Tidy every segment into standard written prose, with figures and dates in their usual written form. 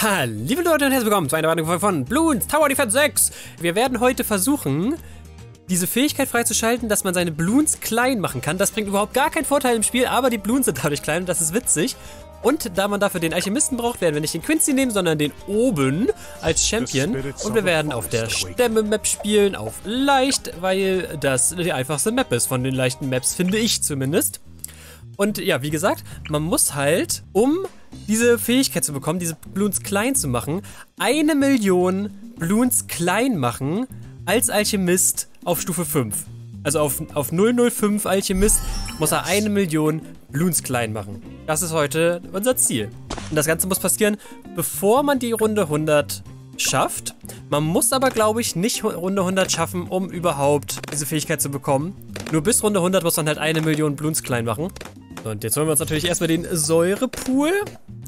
Hallo liebe Leute und herzlich willkommen zu einer weiteren Folge von Bloons Tower Defense 6. Wir werden heute versuchen, diese Fähigkeit freizuschalten, dass man seine Bloons klein machen kann. Das bringt überhaupt gar keinen Vorteil im Spiel, aber die Bloons sind dadurch klein und das ist witzig. Und da man dafür den Alchemisten braucht, werden wir nicht den Quincy nehmen, sondern den oben als Champion. Und wir werden auf der Stämme-Map spielen, auf leicht, weil das die einfachste Map ist von den leichten Maps, finde ich zumindest. Und ja, wie gesagt, man muss halt, um diese Fähigkeit zu bekommen, diese Bloons klein zu machen, 1 Million Bloons klein machen als Alchemist auf Stufe 5. Also auf 005 Alchemist muss er 1 Million Bloons klein machen. Das ist heute unser Ziel. Und das Ganze muss passieren, bevor man die Runde 100 schafft. Man muss aber, glaube ich, nicht Runde 100 schaffen, um überhaupt diese Fähigkeit zu bekommen. Nur bis Runde 100 muss man halt 1 Million Bloons klein machen. Und jetzt holen wir uns natürlich erstmal den Säurepool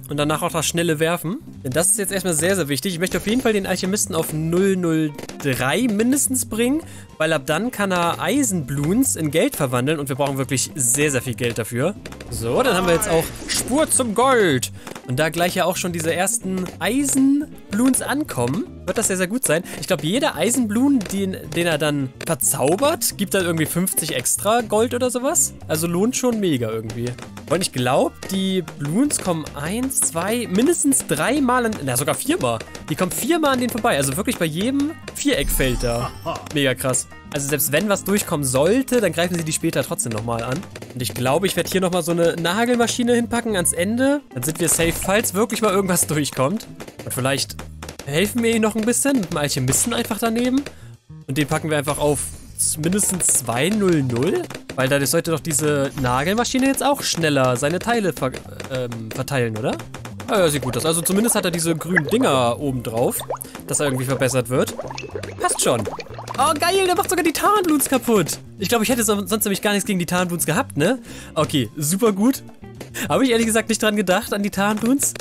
und danach auch das schnelle Werfen. Denn das ist jetzt erstmal sehr, sehr wichtig. Ich möchte auf jeden Fall den Alchemisten auf 003 mindestens bringen, weil ab dann kann er Eisenbloons in Geld verwandeln und wir brauchen wirklich sehr, sehr viel Geld dafür. So, dann haben wir jetzt auch Spur zum Gold. Und da gleich ja auch schon diese ersten Eisenbloons ankommen, wird das sehr, sehr gut sein. Ich glaube, jeder Eisenbloon, den er dann verzaubert, gibt dann irgendwie 50 extra Gold oder sowas. Also lohnt schon mega irgendwie. Und ich glaube, die Bloons kommen 1, 2, mindestens 3 Mal, na sogar 4 Mal. Die kommen 4 Mal an denen vorbei. Also wirklich bei jedem Viereck fällt da. Mega krass. Also selbst wenn was durchkommen sollte, dann greifen sie die später trotzdem nochmal an. Und ich glaube, ich werde hier nochmal so eine Nagelmaschine hinpacken ans Ende. Dann sind wir safe, falls wirklich mal irgendwas durchkommt. Und vielleicht helfen wir ihnen noch ein bisschen mit dem Alchemisten einfach daneben. Und den packen wir einfach auf mindestens 200. Weil dadurch sollte doch diese Nagelmaschine jetzt auch schneller seine Teile verteilen, oder? Ja, sieht gut aus. Also zumindest hat er diese grünen Dinger oben drauf, dass er irgendwie verbessert wird. Passt schon. Oh, geil, der macht sogar die Tarn-Bloons kaputt. Ich glaube, ich hätte sonst nämlich gar nichts gegen die Tarn-Bloons gehabt, ne? Okay, super gut. Habe ich ehrlich gesagt nicht dran gedacht, an die Tarn-Bloons.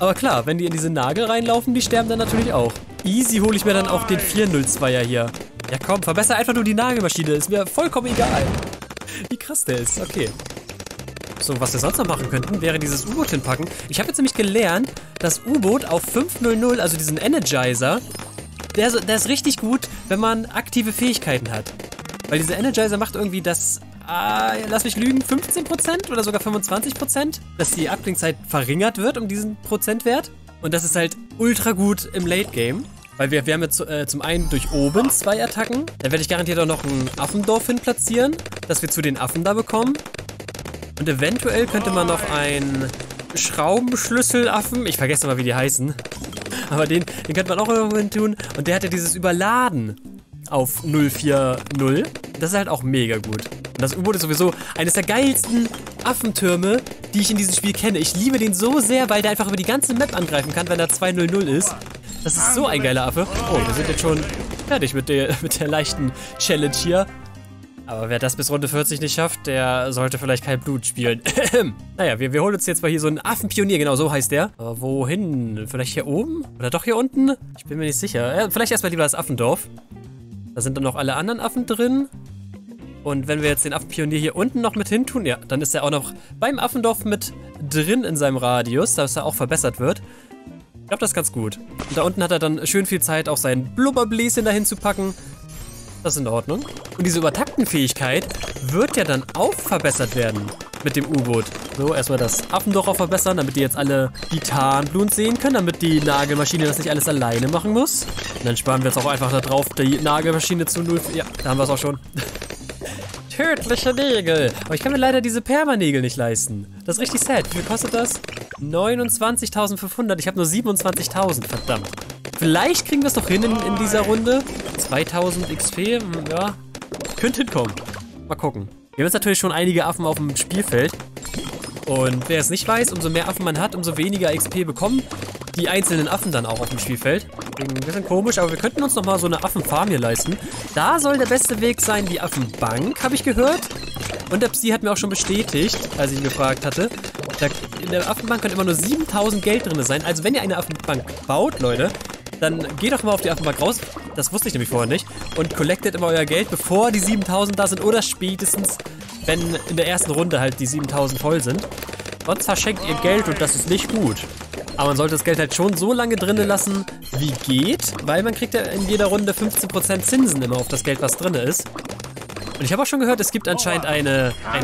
Aber klar, wenn die in diese Nagel reinlaufen, die sterben dann natürlich auch. Easy hole ich mir dann auch den 402er hier. Ja komm, verbessere einfach nur die Nagelmaschine. Ist mir vollkommen egal, wie krass der ist. Okay. So, was wir sonst noch machen könnten, wäre dieses U-Boot hinpacken. Ich habe jetzt nämlich gelernt, das U-Boot auf 500, also diesen Energizer, der ist richtig gut, wenn man aktive Fähigkeiten hat. Weil dieser Energizer macht irgendwie das, lass mich lügen, 15% oder sogar 25%, dass die Abklingzeit verringert wird um diesen Prozentwert. Und das ist halt ultra gut im Late-Game. Weil wir haben jetzt zum einen durch oben 2 Attacken. Da werde ich garantiert auch noch ein Affendorf hin platzieren, dass wir zu den Affen da bekommen. Und eventuell könnte man noch einen Schraubenschlüsselaffen, ich vergesse mal, wie die heißen, aber den könnte man auch irgendwo hin tun. Und der hat ja dieses Überladen auf 040. Das ist halt auch mega gut. Und das U-Boot ist sowieso eines der geilsten Affentürme, die ich in diesem Spiel kenne. Ich liebe den so sehr, weil der einfach über die ganze Map angreifen kann, wenn da 200 ist. Das ist so ein geiler Affe. Oh, wir sind jetzt schon fertig mit der leichten Challenge hier. Aber wer das bis Runde 40 nicht schafft, der sollte vielleicht kein Blut spielen. Naja, wir holen uns jetzt mal hier so einen Affenpionier, genau so heißt der. Aber wohin? Vielleicht hier oben? Oder doch hier unten? Ich bin mir nicht sicher. Ja, vielleicht erstmal lieber das Affendorf. Da sind dann noch alle anderen Affen drin. Und wenn wir jetzt den Affenpionier hier unten noch mit hin tun, ja, dann ist er auch noch beim Affendorf mit drin in seinem Radius, dass er auch verbessert wird. Ich glaube, das ist ganz gut. Und da unten hat er dann schön viel Zeit, auch sein Blubberbläschen dahin zu packen. Das ist in Ordnung. Und diese Übertaktenfähigkeit wird ja dann auch verbessert werden mit dem U-Boot. So, erstmal das Affendorf auch verbessern, damit die jetzt alle die Tarn-Bloons sehen können, damit die Nagelmaschine das nicht alles alleine machen muss. Und dann sparen wir jetzt auch einfach da drauf, die Nagelmaschine zu 0. Ja, da haben wir es auch schon. Tödliche Nägel. Aber ich kann mir leider diese Permanägel nicht leisten. Das ist richtig sad. Wie viel kostet das? 29.500. Ich habe nur 27.000. Verdammt. Vielleicht kriegen wir es doch hin in dieser Runde. 2000 XP, ja, könnte hinkommen. Mal gucken. Wir haben jetzt natürlich schon einige Affen auf dem Spielfeld. Und wer es nicht weiß, umso mehr Affen man hat, umso weniger XP bekommen die einzelnen Affen dann auch auf dem Spielfeld. Ein bisschen komisch, aber wir könnten uns nochmal so eine Affenfarm hier leisten. Da soll der beste Weg sein, die Affenbank, habe ich gehört. Und der Psi hat mir auch schon bestätigt, als ich ihn gefragt hatte. In der Affenbank können immer nur 7000 Geld drin sein. Also wenn ihr eine Affenbank baut, Leute, dann geht doch mal auf die Affenbank raus. Das wusste ich nämlich vorher nicht. Und collectet immer euer Geld, bevor die 7000 da sind. Oder spätestens, wenn in der ersten Runde halt die 7000 voll sind. Sonst verschenkt ihr Geld und das ist nicht gut. Aber man sollte das Geld halt schon so lange drinnen lassen, wie geht, weil man kriegt ja in jeder Runde 15% Zinsen immer auf das Geld, was drin ist. Und ich habe auch schon gehört, es gibt anscheinend ein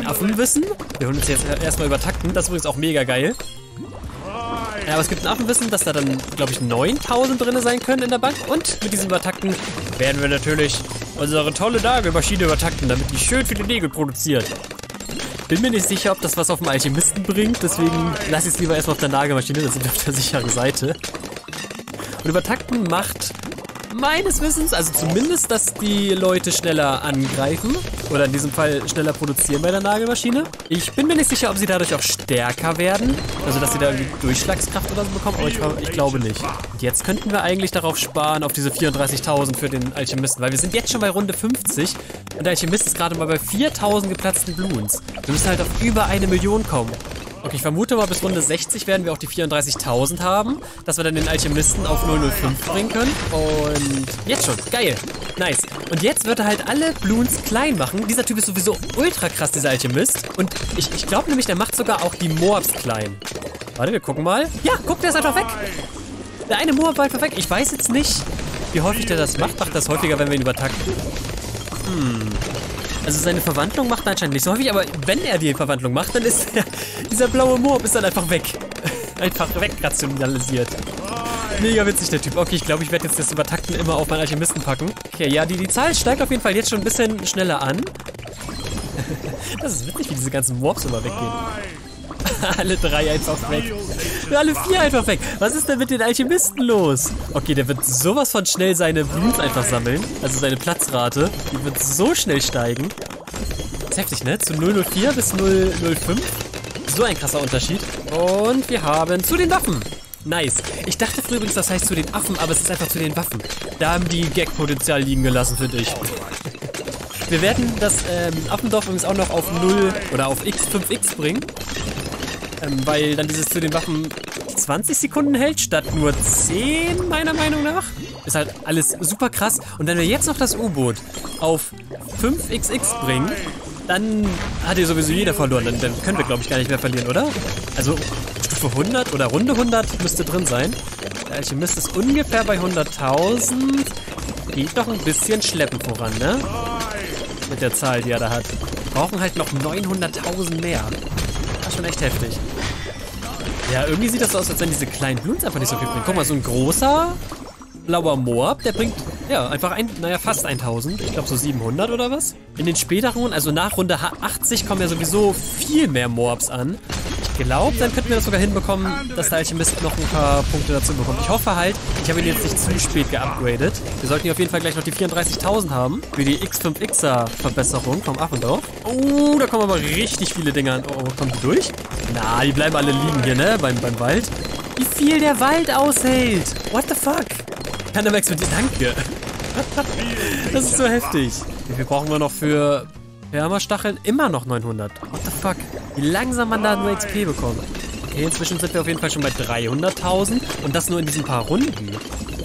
Affenwissen. Wir holen uns jetzt erstmal Übertakten. Das ist übrigens auch mega geil. Ja, aber es gibt ein Affenwissen, dass da dann, glaube ich, 9.000 drin sein können in der Bank. Und mit diesen Übertakten werden wir natürlich unsere tolle Nagelmaschine übertakten, damit die schön viele Nägel produziert. Bin mir nicht sicher, ob das was auf dem Alchemisten bringt, deswegen lasse ich es lieber erstmal auf der Nagelmaschine, das sind wir auf der sicheren Seite. Und Übertakten macht meines Wissens, also zumindest, dass die Leute schneller angreifen oder in diesem Fall schneller produzieren bei der Nagelmaschine. Ich bin mir nicht sicher, ob sie dadurch auch stärker werden, also dass sie da irgendwie Durchschlagskraft oder so bekommen, aber ich glaube nicht. Und jetzt könnten wir eigentlich darauf sparen, auf diese 34.000 für den Alchemisten, weil wir sind jetzt schon bei Runde 50 und der Alchemist ist gerade mal bei 4.000 geplatzten Bloons. Wir müssen halt auf über 1 Million kommen. Okay, ich vermute mal, bis Runde 60 werden wir auch die 34.000 haben, dass wir dann den Alchemisten auf 005 bringen können. Und jetzt schon. Geil. Nice. Und jetzt wird er halt alle Bloons klein machen. Dieser Typ ist sowieso ultra krass, dieser Alchemist. Und ich glaube nämlich, der macht sogar auch die Moabs klein. Warte, wir gucken mal. Ja, guck, der ist einfach weg. Der eine Moab war einfach weg. Ich weiß jetzt nicht, wie häufig der das macht. Macht das häufiger, wenn wir ihn übertakten? Also seine Verwandlung macht er anscheinend nicht so häufig, aber wenn er die Verwandlung macht, dann ist dieser blaue Moab ist dann einfach weg. Einfach wegrationalisiert. Mega witzig, der Typ. Okay, ich glaube, ich werde jetzt das Übertakten immer auf meinen Alchemisten packen. Okay, ja, die Zahl steigt auf jeden Fall jetzt schon ein bisschen schneller an. Das ist witzig, wie diese ganzen Moabs immer weggehen. Alle 3 einfach weg. Alle 4 einfach weg. Was ist denn mit den Alchemisten los? Okay, der wird sowas von schnell seine Blut einfach sammeln. Also seine Platzrate. Die wird so schnell steigen. Das ist heftig, ne? Zu 004 bis 005. So ein krasser Unterschied. Und wir haben zu den Waffen. Nice. Ich dachte früher übrigens, das heißt zu den Affen, aber es ist einfach zu den Waffen. Da haben die Gag-Potenzial liegen gelassen, finde ich. Wir werden das Affendorf übrigens auch noch auf 0 oder auf X5X bringen. Weil dann dieses zu den Waffen 20 Sekunden hält, statt nur 10, meiner Meinung nach. Ist halt alles super krass. Und wenn wir jetzt noch das U-Boot auf 5XX bringen, dann hat hier sowieso jeder verloren. Dann können wir, glaube ich, gar nicht mehr verlieren, oder? Also Stufe 100 oder Runde 100 müsste drin sein. Der Alchemist ist ungefähr bei 100.000. Geht doch ein bisschen schleppend voran, ne? Mit der Zahl, die er da hat. Brauchen halt noch 900.000 mehr. Schon echt heftig. Ja, irgendwie sieht das so aus, als wenn diese kleinen Bloons einfach nicht so viel bringen. Guck mal, so ein großer blauer Moab, der bringt, ja, einfach fast 1000. Ich glaube so 700 oder was. In den späteren, also nach Runde 80 kommen ja sowieso viel mehr Moabs an. Ich glaube, dann könnten wir das sogar hinbekommen, dass der Alchemist noch ein paar Punkte dazu bekommt. Ich hoffe halt, ich habe ihn jetzt nicht zu spät geupgradet. Wir sollten hier auf jeden Fall gleich noch die 34.000 haben für die X5Xer-Verbesserung vom Affendorf. Oh, da kommen aber richtig viele Dinger an. Oh, kommt die durch? Na, die bleiben alle liegen hier, ne? Beim Wald. Wie viel der Wald aushält! What the fuck? Kann der Max mit dir? Danke. Das ist so heftig. Wie viel brauchen wir noch für Permastacheln? Immer noch 900. What the fuck? Wie langsam man da nur XP bekommt. Okay, inzwischen sind wir auf jeden Fall schon bei 300.000 und das nur in diesen paar Runden.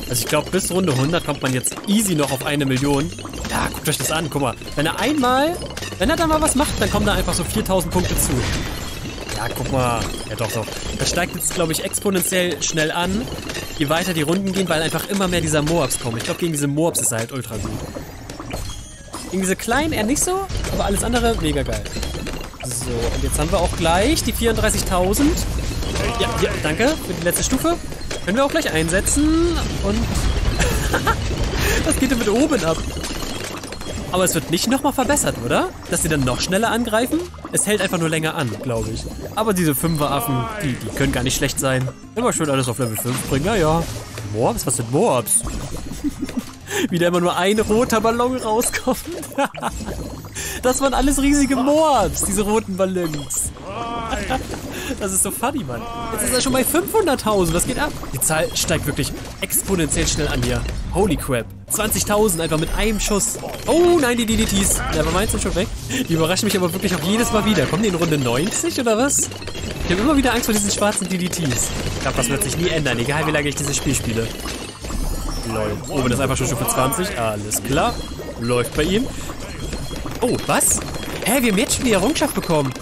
Also ich glaube, bis Runde 100 kommt man jetzt easy noch auf 1 Million. Ja, guckt euch das an, guck mal. Wenn er da mal was macht, dann kommen da einfach so 4.000 Punkte zu. Ja, guck mal. Ja, doch. Das steigt jetzt, glaube ich, exponentiell schnell an, je weiter die Runden gehen, weil einfach immer mehr dieser Moabs kommen. Ich glaube, gegen diese Moabs ist er halt ultra gut. Gegen diese kleinen eher nicht so, aber alles andere mega geil. So, und jetzt haben wir auch gleich die 34.000. Ja, ja, danke für die letzte Stufe. Können wir auch gleich einsetzen. Und was geht denn mit oben ab? Aber es wird nicht nochmal verbessert, oder? Dass sie dann noch schneller angreifen? Es hält einfach nur länger an, glaube ich. Aber diese 5er-Affen, die können gar nicht schlecht sein. Immer schön alles auf Level 5 bringen, ja. Moabs? Was sind Moabs? Wie da immer nur ein roter Ballon rauskommt. Das waren alles riesige Moabs, diese roten Ballons. Das ist so funny, Mann. Jetzt ist er schon bei 500.000, was geht ab? Die Zahl steigt wirklich exponentiell schnell an hier. Holy crap. 20.000 einfach mit einem Schuss. Oh nein, die DDTs. Aber meins sind schon weg. Die überraschen mich aber wirklich auch jedes Mal wieder. Kommen die in Runde 90 oder was? Ich habe immer wieder Angst vor diesen schwarzen DDTs. Ich glaube, das wird sich nie ändern, egal wie lange ich dieses Spiel spiele. Lol. Oh, das ist einfach schon Stufe 20. Alles klar. Läuft bei ihm. Oh, was? Hä, wir haben jetzt schon die Errungenschaft bekomeren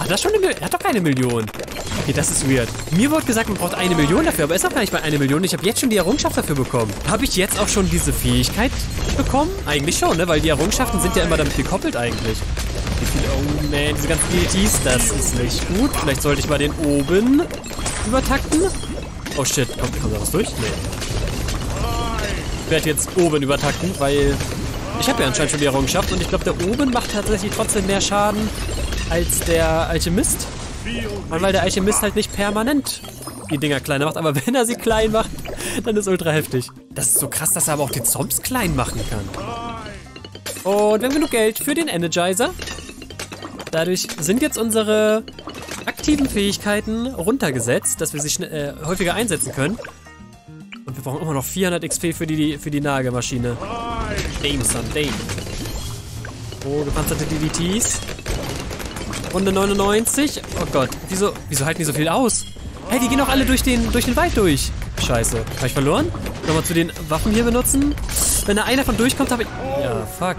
hat doch keine Million. Okay, Okay, das ist weird. Mir wurde gesagt, man braucht 1 Million dafür, aber ist auch gar nicht mal 1 Million. Ich habe jetzt schon die Errungenschaft dafür bekommen. Habe ich jetzt auch schon diese Fähigkeit bekommen? Eigentlich schon, ne? Weil die Errungenschaften sind ja immer damit gekoppelt eigentlich. Wie viele... Oh man, diese ganzen DLTs, das ist nicht gut. Vielleicht sollte ich mal den oben übertakten. Oh shit, kommt da was durch? Nee. Ich werde jetzt oben übertakten, weil... Ich habe ja anscheinend schon die Errungenschaft und ich glaube, der oben macht tatsächlich trotzdem mehr Schaden als der Alchemist. Und weil der Alchemist halt nicht permanent die Dinger kleiner macht, aber wenn er sie klein macht, dann ist ultra heftig. Das ist so krass, dass er aber auch die Zombies klein machen kann. Und wir haben genug Geld für den Energizer. Dadurch sind jetzt unsere aktiven Fähigkeiten runtergesetzt, dass wir sie häufiger einsetzen können. Und wir brauchen immer noch 400 XP für die Nagelmaschine. Dame, son, Dame. Oh, gepanzerte DDTs. Runde 99. Oh Gott, wieso halten die so viel aus? Hey, die gehen auch alle durch den Wald durch. Scheiße. Habe ich verloren? Nochmal zu den Waffen hier benutzen. Wenn da einer von durchkommt, habe ich... Ja, fuck.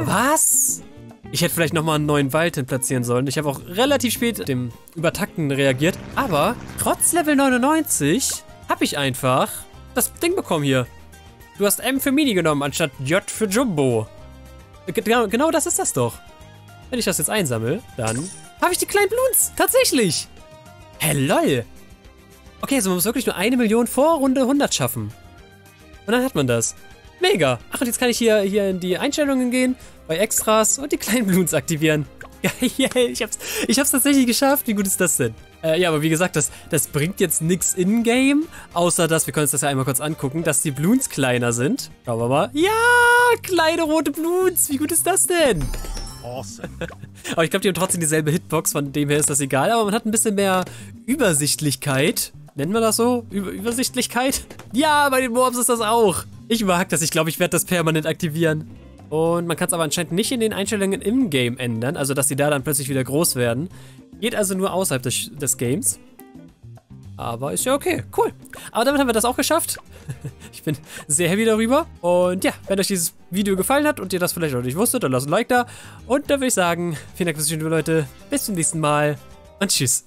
Was? Ich hätte vielleicht nochmal einen neuen Wald hin platzieren sollen. Ich habe auch relativ spät dem Übertakten reagiert. Aber trotz Level 99 habe ich einfach das Ding bekommen hier. Du hast M für Mini genommen, anstatt J für Jumbo. Genau das ist das doch. Wenn ich das jetzt einsammle, dann habe ich die kleinen Bloons. Tatsächlich. Hä, lol. Okay, also man muss wirklich nur 1 Million vor Runde 100 schaffen. Und dann hat man das. Mega. Ach, und jetzt kann ich hier in die Einstellungen gehen, bei Extras und die kleinen Bloons aktivieren. Geil, ich hab's tatsächlich geschafft. Wie gut ist das denn? Ja, aber wie gesagt, das bringt jetzt nichts in-game, außer dass, wir können uns das ja einmal kurz angucken, dass die Bloons kleiner sind. Schauen wir mal. Ja, kleine rote Bloons. Wie gut ist das denn? Awesome. Aber ich glaube, die haben trotzdem dieselbe Hitbox, von dem her ist das egal. Aber man hat ein bisschen mehr Übersichtlichkeit. Nennen wir das so? Übersichtlichkeit? Ja, bei den Moabs ist das auch. Ich mag das. Ich glaube, ich werde das permanent aktivieren. Und man kann es aber anscheinend nicht in den Einstellungen im Game ändern. Also, dass die da dann plötzlich wieder groß werden. Geht also nur außerhalb des Games. Aber ist ja okay. Cool. Aber damit haben wir das auch geschafft. Ich bin sehr happy darüber. Und ja, wenn euch dieses Video gefallen hat und ihr das vielleicht noch nicht wusstet, dann lasst ein Like da. Und dann würde ich sagen, vielen Dank fürs Zuschauen, Leute. Bis zum nächsten Mal. Und tschüss.